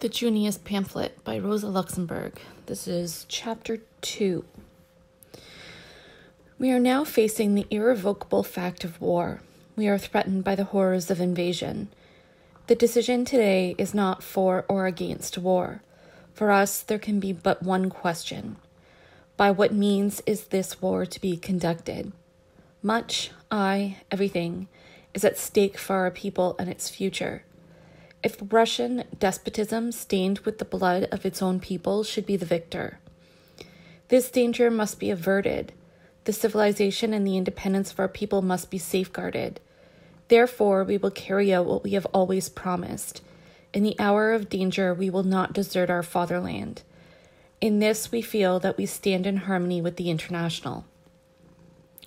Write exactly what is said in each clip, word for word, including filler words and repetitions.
The Junius Pamphlet by Rosa Luxemburg. This is Chapter two. We are now facing the irrevocable fact of war. We are threatened by the horrors of invasion. The decision today is not for or against war. For us, there can be but one question. By what means is this war to be conducted? Much, aye, everything, is at stake for our people and its future. If Russian despotism stained with the blood of its own people should be the victor. This danger must be averted. The civilization and the independence of our people must be safeguarded. Therefore, we will carry out what we have always promised. In the hour of danger, we will not desert our fatherland. In this, we feel that we stand in harmony with the international,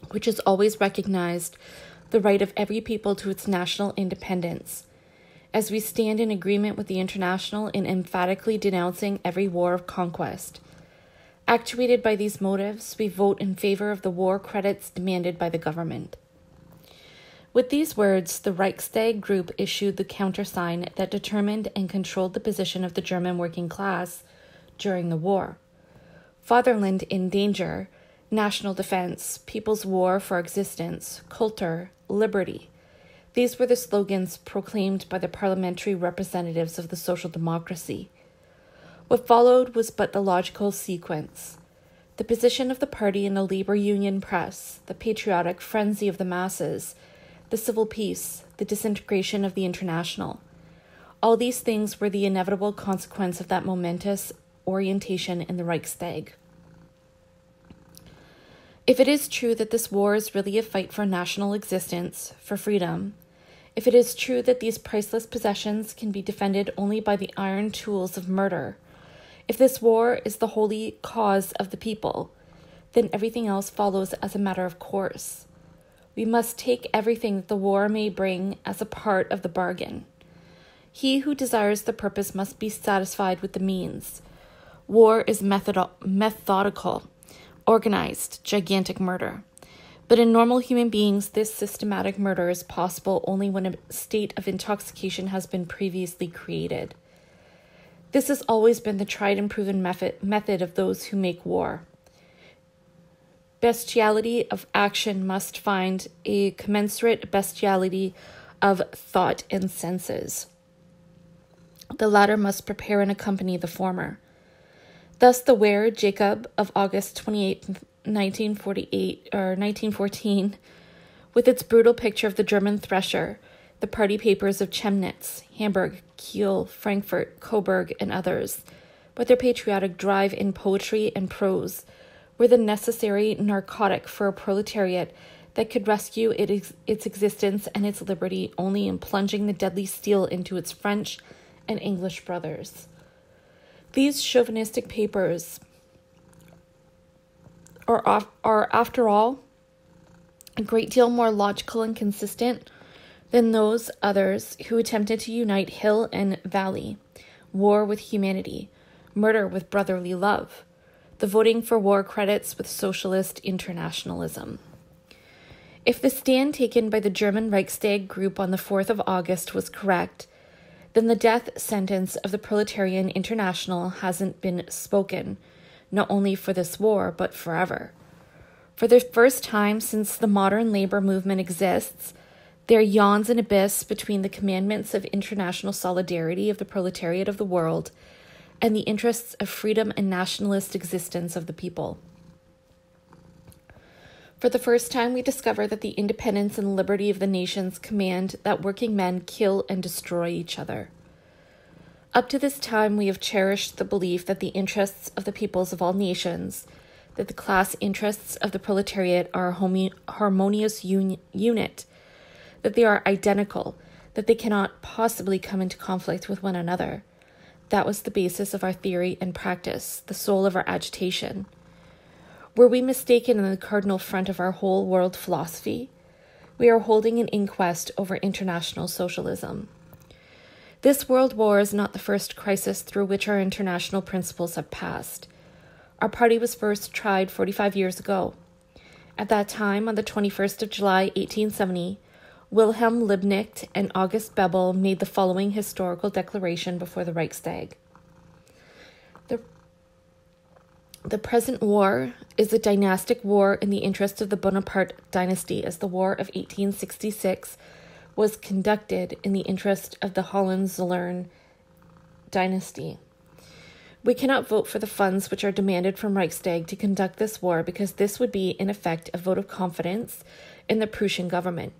which has always recognized the right of every people to its national independence. As we stand in agreement with the international in emphatically denouncing every war of conquest. Actuated by these motives, we vote in favor of the war credits demanded by the government. With these words, the Reichstag group issued the countersign that determined and controlled the position of the German working class during the war. Fatherland in danger, national defense, people's war for existence, culture, liberty. These were the slogans proclaimed by the parliamentary representatives of the social democracy. What followed was but the logical sequence. The position of the party in the labor union press, the patriotic frenzy of the masses, the civil peace, the disintegration of the international. All these things were the inevitable consequence of that momentous orientation in the Reichstag. If it is true that this war is really a fight for national existence, for freedom, if it is true that these priceless possessions can be defended only by the iron tools of murder, if this war is the holy cause of the people, then everything else follows as a matter of course. We must take everything that the war may bring as a part of the bargain. He who desires the purpose must be satisfied with the means. War is methodical. Organized, gigantic murder. But in normal human beings, this systematic murder is possible only when a state of intoxication has been previously created. This has always been the tried and proven method of those who make war. Bestiality of action must find a commensurate bestiality of thought and senses. The latter must prepare and accompany the former. Thus, the Wehr Jacob of August twenty-eighth, nineteen fourteen, with its brutal picture of the German thresher, the party papers of Chemnitz, Hamburg, Kiel, Frankfurt, Coburg, and others, but their patriotic drive in poetry and prose, were the necessary narcotic for a proletariat that could rescue it ex- its existence and its liberty only in plunging the deadly steel into its French and English brothers. These chauvinistic papers are, off, are, after all, a great deal more logical and consistent than those others who attempted to unite hill and valley, war with humanity, murder with brotherly love, the voting for war credits with socialist internationalism. If the stand taken by the German Reichstag group on the fourth of August was correct, then the death sentence of the proletarian international hasn't been spoken, not only for this war, but forever. For the first time since the modern labor movement exists, there yawns an abyss between the commandments of international solidarity of the proletariat of the world and the interests of freedom and nationalist existence of the people. For the first time, we discover that the independence and liberty of the nations command that working men kill and destroy each other. Up to this time, we have cherished the belief that the interests of the peoples of all nations, that the class interests of the proletariat are a homi- harmonious un- unit, that they are identical, that they cannot possibly come into conflict with one another. That was the basis of our theory and practice, the soul of our agitation. Were we mistaken in the cardinal front of our whole world philosophy? We are holding an inquest over international socialism. This world war is not the first crisis through which our international principles have passed. Our party was first tried forty-five years ago. At that time, on the twenty-first of July, eighteen seventy, Wilhelm Liebknecht and August Bebel made the following historical declaration before the Reichstag. The, the present war is a dynastic war in the interest of the Bonaparte dynasty, as the war of eighteen sixty-six was conducted in the interest of the Hohenzollern dynasty. We cannot vote for the funds which are demanded from Reichstag to conduct this war, because this would be, in effect, a vote of confidence in the Prussian government.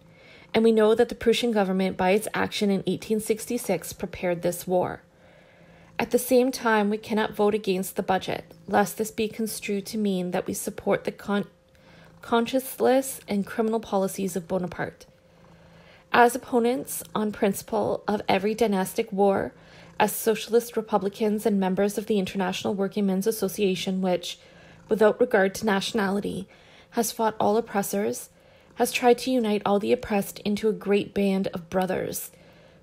And we know that the Prussian government, by its action in eighteen sixty-six, prepared this war. At the same time, we cannot vote against the budget, lest this be construed to mean that we support the con conscienceless and criminal policies of Bonaparte. As opponents, on principle, of every dynastic war, as socialist republicans and members of the International Working Men's Association, which, without regard to nationality, has fought all oppressors, has tried to unite all the oppressed into a great band of brothers,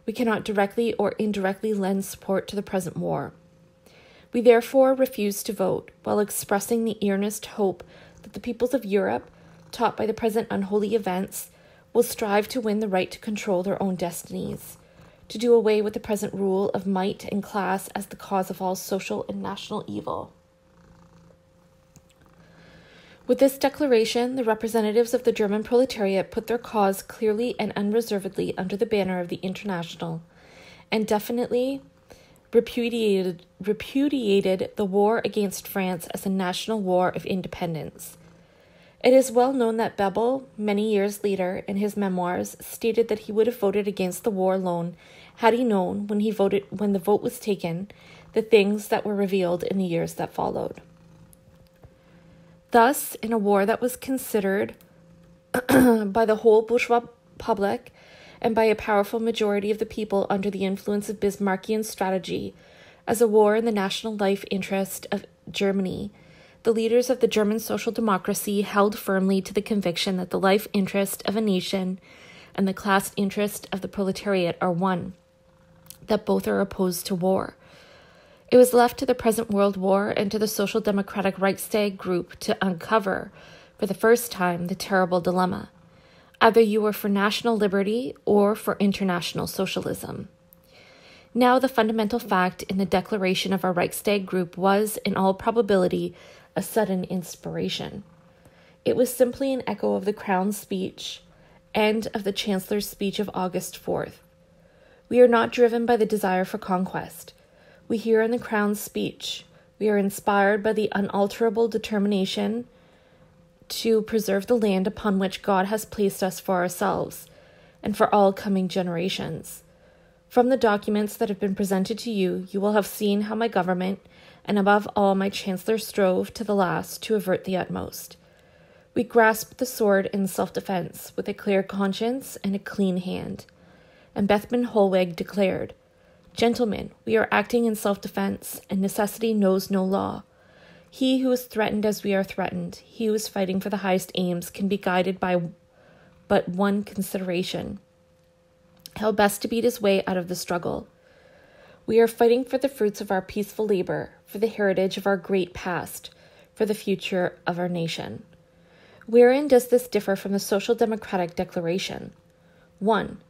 we cannot directly or indirectly lend support to the present war. We therefore refuse to vote, while expressing the earnest hope that the peoples of Europe, taught by the present unholy events, will strive to win the right to control their own destinies, to do away with the present rule of might and class as the cause of all social and national evil. With this declaration, the representatives of the German proletariat put their cause clearly and unreservedly under the banner of the International, and definitely repudiated, repudiated the war against France as a national war of independence. It is well known that Bebel, many years later, in his memoirs, stated that he would have voted against the war alone had he known, when he voted, when the vote was taken, the things that were revealed in the years that followed. Thus, in a war that was considered by the whole bourgeois public and by a powerful majority of the people under the influence of Bismarckian strategy as a war in the national life interest of Germany, the leaders of the German social democracy held firmly to the conviction that the life interest of a nation and the class interest of the proletariat are one, that both are opposed to war. It was left to the present World War and to the Social Democratic Reichstag group to uncover, for the first time, the terrible dilemma. Either you were for national liberty or for international socialism. Now, the fundamental fact in the declaration of our Reichstag group was, in all probability, a sudden inspiration. It was simply an echo of the Crown's speech and of the Chancellor's speech of August fourth. We are not driven by the desire for conquest. We hear in the Crown's speech. We are inspired by the unalterable determination to preserve the land upon which God has placed us for ourselves and for all coming generations. From the documents that have been presented to you, you will have seen how my government, and above all, my chancellor, strove to the last to avert the utmost. We grasped the sword in self-defense with a clear conscience and a clean hand. And Bethmann Hollweg declared, "Gentlemen, we are acting in self-defense, and necessity knows no law. He who is threatened as we are threatened, he who is fighting for the highest aims, can be guided by but one consideration: how best to beat his way out of the struggle. We are fighting for the fruits of our peaceful labor, for the heritage of our great past, for the future of our nation." Wherein does this differ from the Social Democratic Declaration? One,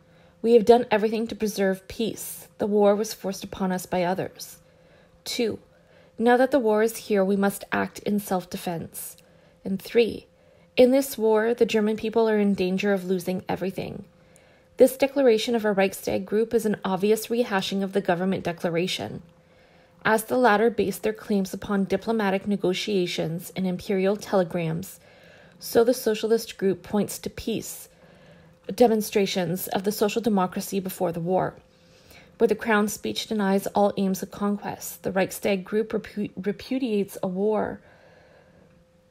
we have done everything to preserve peace. The war was forced upon us by others. Two, now that the war is here, we must act in self-defense. And three, in this war, the German people are in danger of losing everything. This declaration of our Reichstag group is an obvious rehashing of the government declaration. As the latter based their claims upon diplomatic negotiations and imperial telegrams, so the socialist group points to peace demonstrations of the social democracy before the war. Where the Crown's speech denies all aims of conquest, the Reichstag group repudiates a war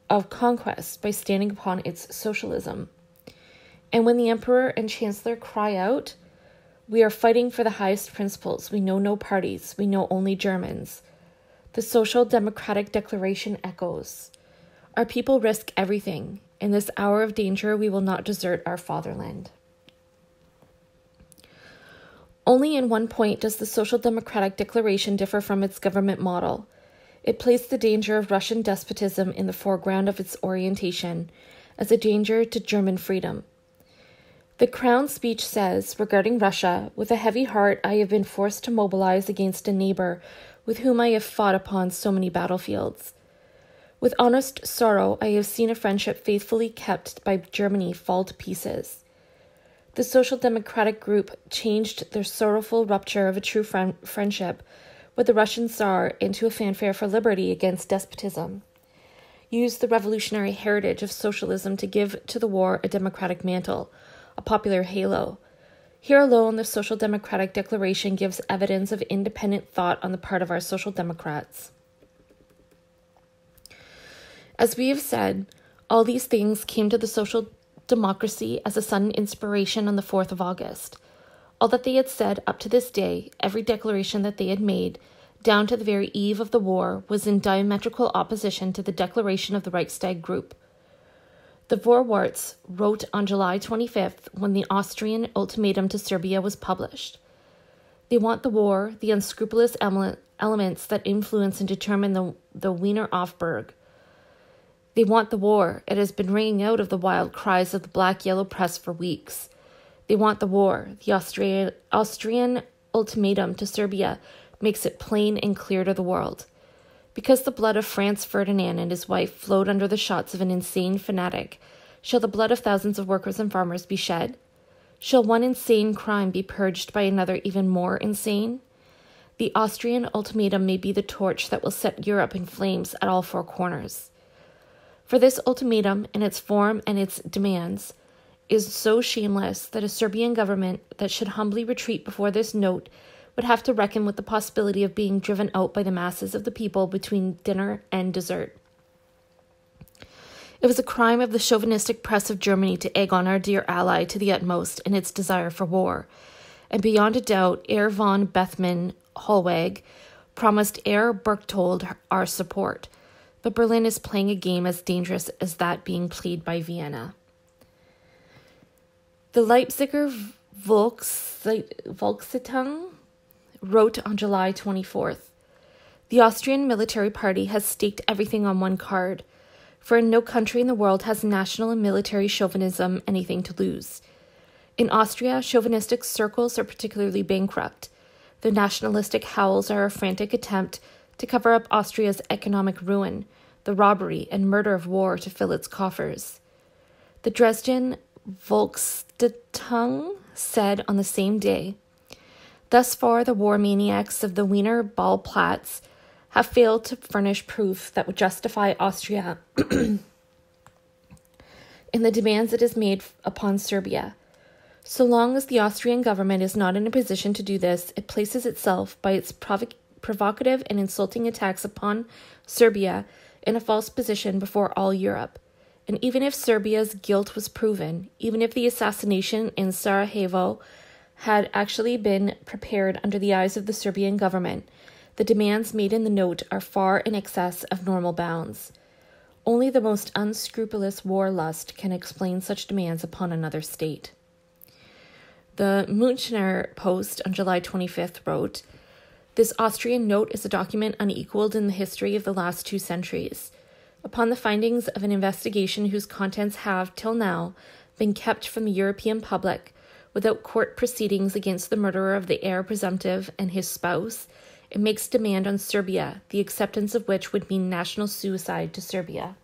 of conquest by standing upon its socialism. And when the emperor and chancellor cry out, "We are fighting for the highest principles. We know no parties. We know only Germans," the Social Democratic Declaration echoes. Our people risk everything. In this hour of danger, we will not desert our fatherland. Only in one point does the Social Democratic Declaration differ from its government model. It placed the danger of Russian despotism in the foreground of its orientation as a danger to German freedom. The Crown speech says, regarding Russia, "With a heavy heart I have been forced to mobilize against a neighbor with whom I have fought upon so many battlefields. With honest sorrow I have seen a friendship faithfully kept by Germany fall to pieces. The Social Democratic group changed their sorrowful rupture of a true friend friendship with the Russian Tsar into a fanfare for liberty against despotism, used the revolutionary heritage of socialism to give to the war a democratic mantle, a popular halo. Here alone the Social Democratic Declaration gives evidence of independent thought on the part of our Social Democrats. As we have said, all these things came to the Social Democracy as a sudden inspiration on the fourth of August. All that they had said up to this day, every declaration that they had made, down to the very eve of the war, was in diametrical opposition to the declaration of the Reichstag group. The Vorwarts wrote on July twenty-fifth, when the Austrian ultimatum to Serbia was published. They want the war, the unscrupulous elements that influence and determine the, the Wiener Aufburg. They want the war. It has been ringing out of the wild cries of the black-yellow press for weeks. They want the war. The Austria Austrian ultimatum to Serbia makes it plain and clear to the world. Because the blood of Franz Ferdinand and his wife flowed under the shots of an insane fanatic, shall the blood of thousands of workers and farmers be shed? Shall one insane crime be purged by another even more insane? The Austrian ultimatum may be the torch that will set Europe in flames at all four corners. For this ultimatum, in its form and its demands, is so shameless that a Serbian government that should humbly retreat before this note would have to reckon with the possibility of being driven out by the masses of the people between dinner and dessert. It was a crime of the chauvinistic press of Germany to egg on our dear ally to the utmost in its desire for war, and beyond a doubt, Herr von Bethmann Hollweg promised Herr Berchtold our support. But Berlin is playing a game as dangerous as that being played by Vienna. The Leipziger Volkszeitung wrote on July twenty-fourth, "The Austrian military party has staked everything on one card, for in no country in the world has national and military chauvinism anything to lose. In Austria, chauvinistic circles are particularly bankrupt. The nationalistic howls are a frantic attempt to cover up Austria's economic ruin, the robbery and murder of war to fill its coffers." The Dresden Volkszeitung said on the same day, "Thus far the war maniacs of the Wiener Ballplatz have failed to furnish proof that would justify Austria in the demands it has made upon Serbia. So long as the Austrian government is not in a position to do this, it places itself by its provocation provocative and insulting attacks upon Serbia in a false position before all Europe. And even if Serbia's guilt was proven, even if the assassination in Sarajevo had actually been prepared under the eyes of the Serbian government, the demands made in the note are far in excess of normal bounds. Only the most unscrupulous war lust can explain such demands upon another state." The Münchner Post on July twenty-fifth wrote, "This Austrian note is a document unequaled in the history of the last two centuries. Upon the findings of an investigation whose contents have, till now, been kept from the European public, without court proceedings against the murderer of the heir presumptive and his spouse, it makes demand on Serbia, the acceptance of which would mean national suicide to Serbia."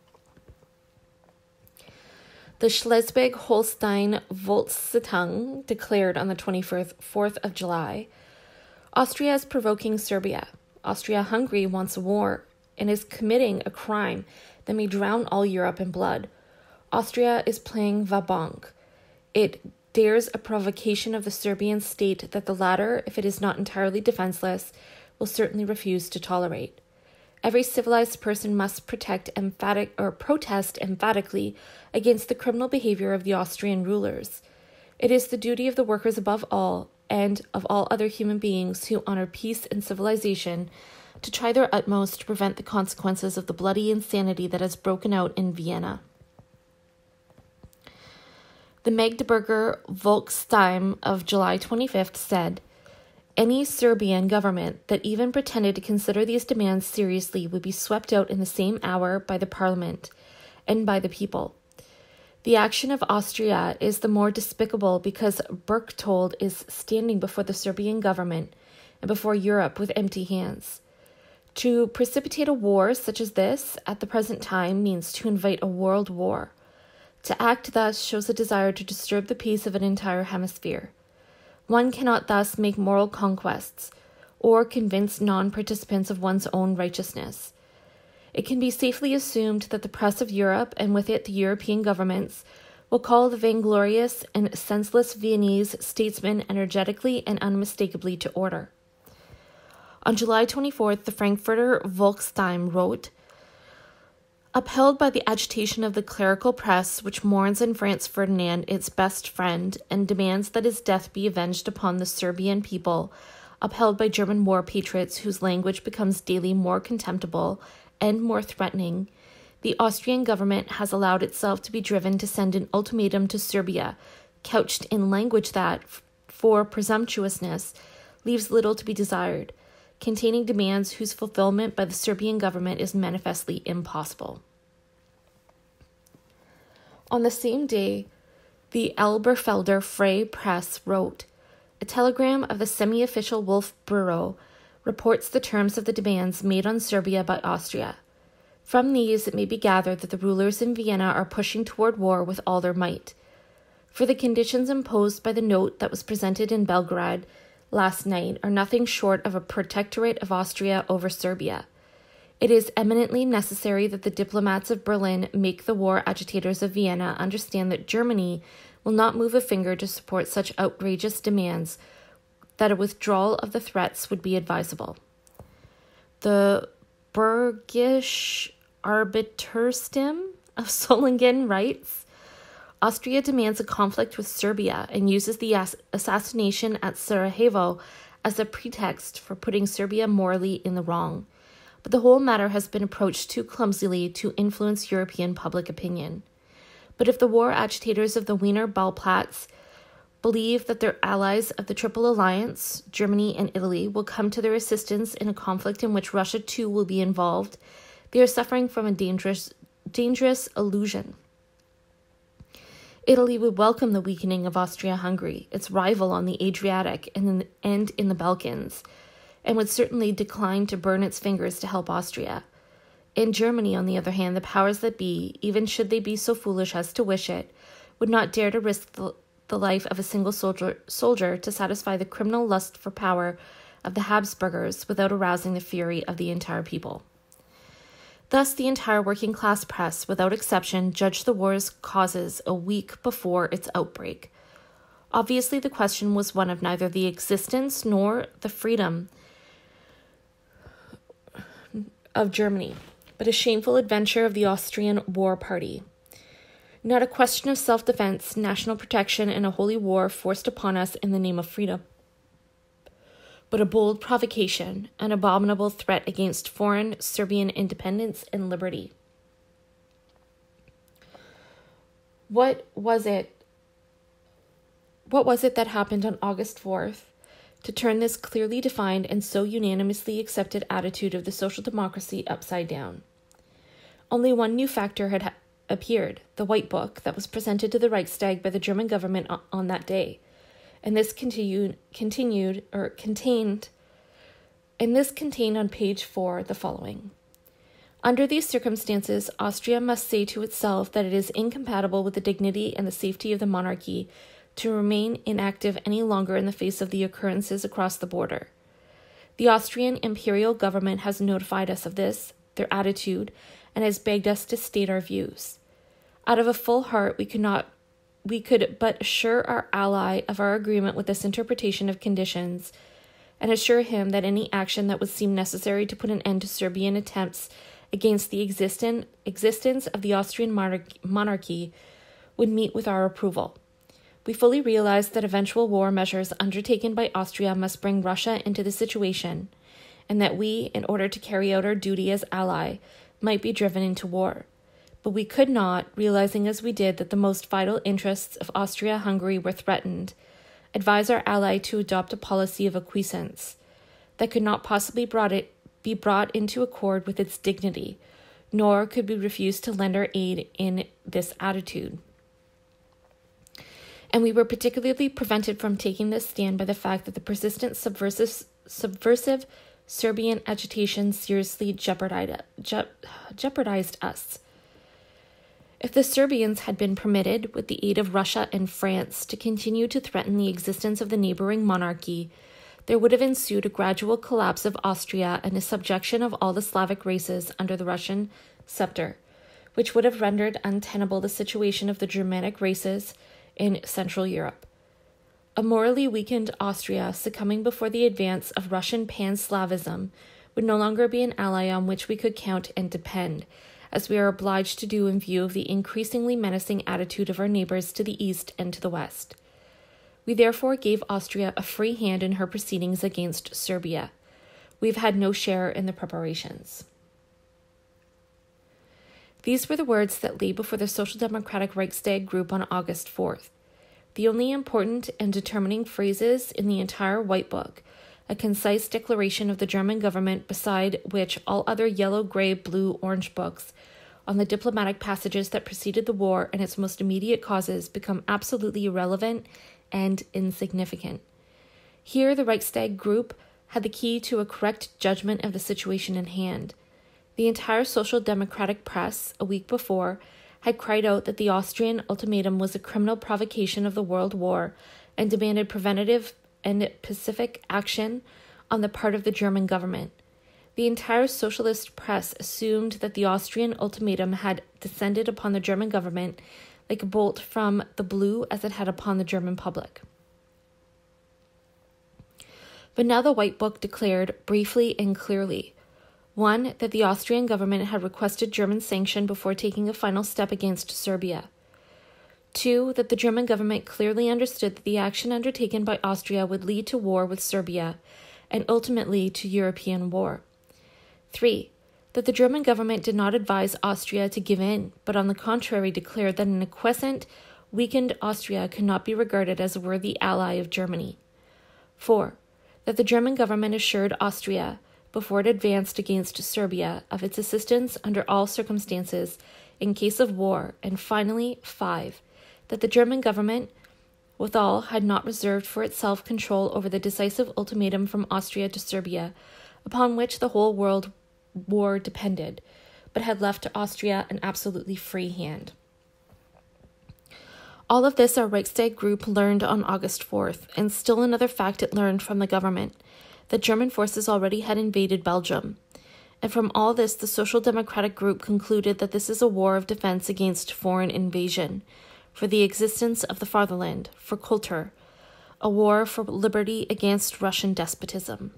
The Schleswig-Holstein Volkszeitung declared on the twenty-fourth of July, "Austria is provoking Serbia. Austria-Hungary wants a war and is committing a crime that may drown all Europe in blood. Austria is playing va-banque. It dares a provocation of the Serbian state that the latter, if it is not entirely defenseless, will certainly refuse to tolerate. Every civilized person must protect emphatic or protest emphatically against the criminal behavior of the Austrian rulers. It is the duty of the workers above all, and of all other human beings who honor peace and civilization, to try their utmost to prevent the consequences of the bloody insanity that has broken out in Vienna." The Magdeburger Volksstimme of July twenty-fifth said, "Any Serbian government that even pretended to consider these demands seriously would be swept out in the same hour by the parliament and by the people. The action of Austria is the more despicable because Berchtold is standing before the Serbian government and before Europe with empty hands. To precipitate a war such as this at the present time means to invite a world war. To act thus shows a desire to disturb the peace of an entire hemisphere. One cannot thus make moral conquests or convince non-participants of one's own righteousness. It can be safely assumed that the press of Europe, and with it the European governments, will call the vainglorious and senseless Viennese statesmen energetically and unmistakably to order. On July twenty-fourth, the Frankfurter Volkszeitung wrote, "Upheld by the agitation of the clerical press, which mourns in Franz Ferdinand its best friend and demands that his death be avenged upon the Serbian people, upheld by German war patriots whose language becomes daily more contemptible and more threatening, the Austrian government has allowed itself to be driven to send an ultimatum to Serbia, couched in language that, for presumptuousness, leaves little to be desired, containing demands whose fulfillment by the Serbian government is manifestly impossible." On the same day, the Elberfelder Frei Press wrote, "A telegram of the semi-official Wolf Bureau reports the terms of the demands made on Serbia by Austria. From these it may be gathered that the rulers in Vienna are pushing toward war with all their might. For the conditions imposed by the note that was presented in Belgrade last night are nothing short of a protectorate of Austria over Serbia. It is eminently necessary that the diplomats of Berlin make the war agitators of Vienna understand that Germany will not move a finger to support such outrageous demands, that a withdrawal of the threats would be advisable. The Burkish Arbiterstim of Solingen writes, "Austria demands a conflict with Serbia and uses the ass assassination at Sarajevo as a pretext for putting Serbia morally in the wrong. But the whole matter has been approached too clumsily to influence European public opinion. But if the war agitators of the Wiener Ballplatz believe that their allies of the Triple Alliance, Germany and Italy, will come to their assistance in a conflict in which Russia too will be involved, they are suffering from a dangerous, dangerous illusion. Italy would welcome the weakening of Austria-Hungary, its rival on the Adriatic and in the, and in the Balkans, and would certainly decline to burn its fingers to help Austria. In Germany, on the other hand, the powers that be, even should they be so foolish as to wish it, would not dare to risk the, the life of a single soldier, soldier to satisfy the criminal lust for power of the Habsburgers without arousing the fury of the entire people." Thus, the entire working class press, without exception, judged the war's causes a week before its outbreak. Obviously, the question was one of neither the existence nor the freedom of Germany, but a shameful adventure of the Austrian war party. Not a question of self-defense, national protection, and a holy war forced upon us in the name of freedom, but a bold provocation, an abominable threat against foreign Serbian independence and liberty. What was it? What was it that happened on August fourth to turn this clearly defined and so unanimously accepted attitude of the social democracy upside down? Only one new factor had ha appeared, the White Book that was presented to the Reichstag by the German government on that day. And this continued, continued or contained, and this contained on page four the following: "Under these circumstances, Austria must say to itself that it is incompatible with the dignity and the safety of the monarchy to remain inactive any longer in the face of the occurrences across the border. The Austrian imperial government has notified us of this, their attitude, and has begged us to state our views. Out of a full heart, we could not We could but assure our ally of our agreement with this interpretation of conditions, and assure him that any action that would seem necessary to put an end to Serbian attempts against the existent, existence of the Austrian monarchy, monarchy would meet with our approval. We fully realize that eventual war measures undertaken by Austria must bring Russia into the situation, and that we, in order to carry out our duty as ally, might be driven into war. But we could not, realizing as we did that the most vital interests of Austria-Hungary were threatened, advise our ally to adopt a policy of acquiescence that could not possibly brought it, be brought into accord with its dignity, nor could we refuse to lend our aid in this attitude. and we were particularly prevented from taking this stand by the fact that the persistent subversive, subversive Serbian agitation seriously jeopardized, je, jeopardized us. If the Serbians had been permitted, with the aid of Russia and France, to continue to threaten the existence of the neighboring monarchy, there would have ensued a gradual collapse of Austria and a subjection of all the Slavic races under the Russian scepter, which would have rendered untenable the situation of the Germanic races in Central Europe. A morally weakened Austria, succumbing before the advance of Russian pan-Slavism, would no longer be an ally on which we could count and depend, as we are obliged to do in view of the increasingly menacing attitude of our neighbors to the east and to the west. We therefore gave Austria a free hand in her proceedings against Serbia. We've had no share in the preparations. These were the words that lay before the Social Democratic Reichstag group on August fourth. The only important and determining phrases in the entire White Book, a concise declaration of the German government beside which all other yellow, gray, blue, orange books on the diplomatic passages that preceded the war and its most immediate causes become absolutely irrelevant and insignificant. Here the Reichstag group had the key to a correct judgment of the situation in hand. The entire Social Democratic press, a week before, had cried out that the Austrian ultimatum was a criminal provocation of the World War and demanded preventative and pacific action on the part of the German government. The entire socialist press assumed that the Austrian ultimatum had descended upon the German government like a bolt from the blue as it had upon the German public. But now the White Book declared briefly and clearly: one, that the Austrian government had requested German sanction before taking a final step against Serbia. Two, that the German government clearly understood that the action undertaken by Austria would lead to war with Serbia, and ultimately to European war. Three, that the German government did not advise Austria to give in, but on the contrary declared that an acquiescent, weakened Austria could not be regarded as a worthy ally of Germany. Four, that the German government assured Austria, before it advanced against Serbia, of its assistance under all circumstances in case of war, and finally, five, that the German government, withal, had not reserved for itself control over the decisive ultimatum from Austria to Serbia, upon which the whole world war depended, but had left to Austria an absolutely free hand. All of this our Reichstag group learned on August fourth, and still another fact it learned from the government: that German forces already had invaded Belgium. And from all this, the Social Democratic group concluded that this is a war of defense against foreign invasion, for the existence of the fatherland, for culture, a war for liberty against Russian despotism.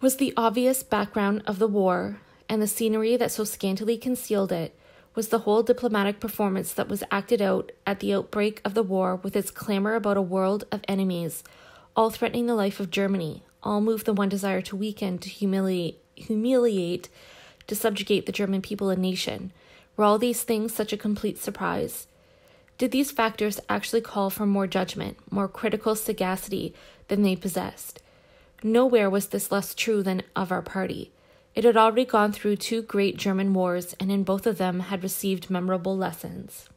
Was the obvious background of the war, and the scenery that so scantily concealed it, was the whole diplomatic performance that was acted out at the outbreak of the war with its clamor about a world of enemies, all threatening the life of Germany, all moved the one desire to weaken, to humiliate, humiliate, to subjugate the German people and nation. Were all these things such a complete surprise? Did these factors actually call for more judgment, more critical sagacity than they possessed? Nowhere was this less true than of our party. It had already gone through two great German wars, and in both of them had received memorable lessons.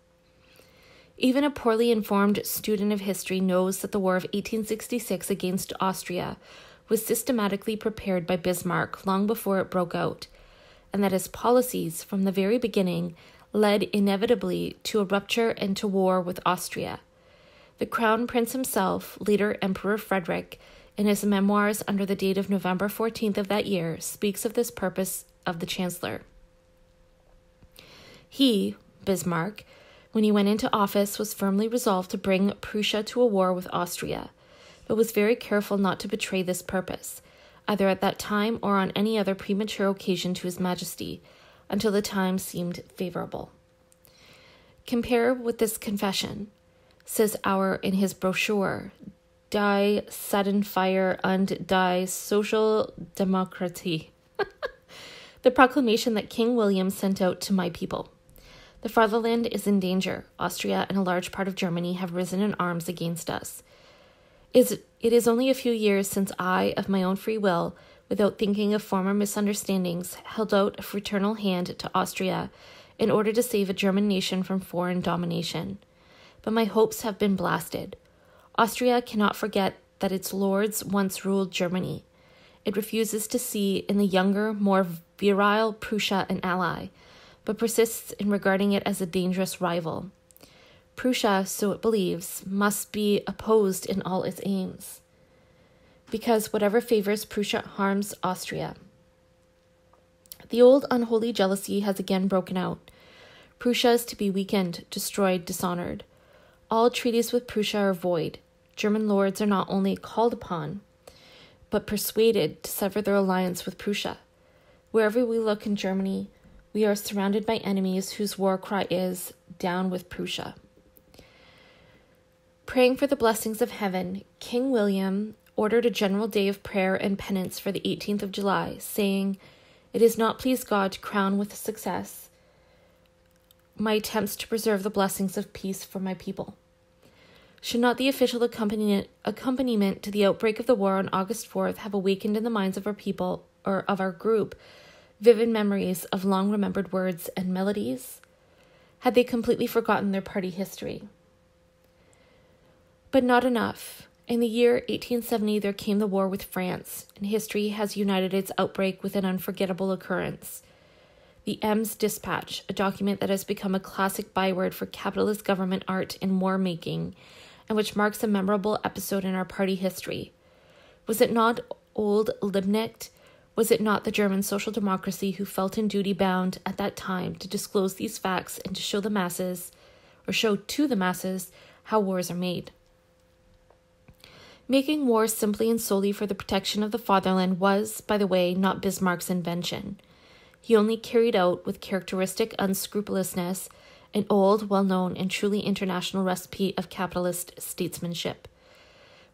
Even a poorly informed student of history knows that the War of eighteen sixty-six against Austria was systematically prepared by Bismarck long before it broke out, and that his policies from the very beginning led inevitably to a rupture and to war with Austria. The Crown Prince himself, later Emperor Frederick, in his memoirs under the date of November fourteenth of that year, speaks of this purpose of the Chancellor. He, Bismarck, when he went into office, was firmly resolved to bring Prussia to a war with Austria, but was very careful not to betray this purpose, either at that time or on any other premature occasion to His Majesty, until the time seemed favorable. Compare with this confession, says Auer in his brochure, Die Suddenfire und die Social Demokratie, the proclamation that King William sent out to my people. The fatherland is in danger. Austria and a large part of Germany have risen in arms against us. It is only a few years since I, of my own free will, without thinking of former misunderstandings, held out a fraternal hand to Austria in order to save a German nation from foreign domination. but my hopes have been blasted. Austria cannot forget that its lords once ruled Germany. It refuses to see in the younger, more virile Prussia an ally, but persists in regarding it as a dangerous rival. Prussia, so it believes, must be opposed in all its aims, because whatever favors Prussia harms Austria. The old unholy jealousy has again broken out. Prussia is to be weakened, destroyed, dishonored. All treaties with Prussia are void. German lords are not only called upon, but persuaded to sever their alliance with Prussia. Wherever we look in Germany, we are surrounded by enemies whose war cry is, "Down with Prussia." Praying for the blessings of heaven, King William ordered a general day of prayer and penance for the eighteenth of July, saying, "It has not pleased God to crown with success my attempts to preserve the blessings of peace for my people." Should not the official accompaniment to the outbreak of the war on August fourth have awakened in the minds of our people, or of our group, vivid memories of long-remembered words and melodies? Had they completely forgotten their party history? But not enough. In the year eighteen seventy, there came the war with France, and history has united its outbreak with an unforgettable occurrence. The Ems Dispatch, a document that has become a classic byword for capitalist government art in war-making, and which marks a memorable episode in our party history. Was it not old Liebknecht? Was it not the German social democracy who felt in duty bound at that time to disclose these facts and to show the masses, or show to the masses, how wars are made? Making war simply and solely for the protection of the fatherland was, by the way, not Bismarck's invention. He only carried out, with characteristic unscrupulousness, an old, well-known, and truly international recipe of capitalist statesmanship.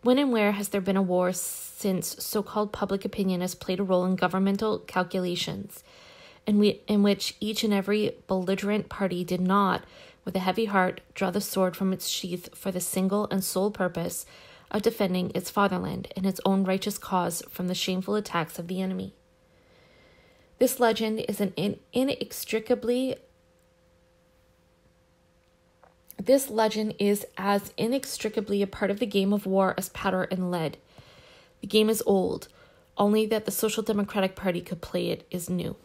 When and where has there been a war since so-called public opinion has played a role in governmental calculations, in, we, in which each and every belligerent party did not, with a heavy heart, draw the sword from its sheath for the single and sole purpose of defending its fatherland and its own righteous cause from the shameful attacks of the enemy? This legend is an in inextricably this legend is as inextricably a part of the game of war as powder and lead. The game is old, only that the Social Democratic Party could play it is new.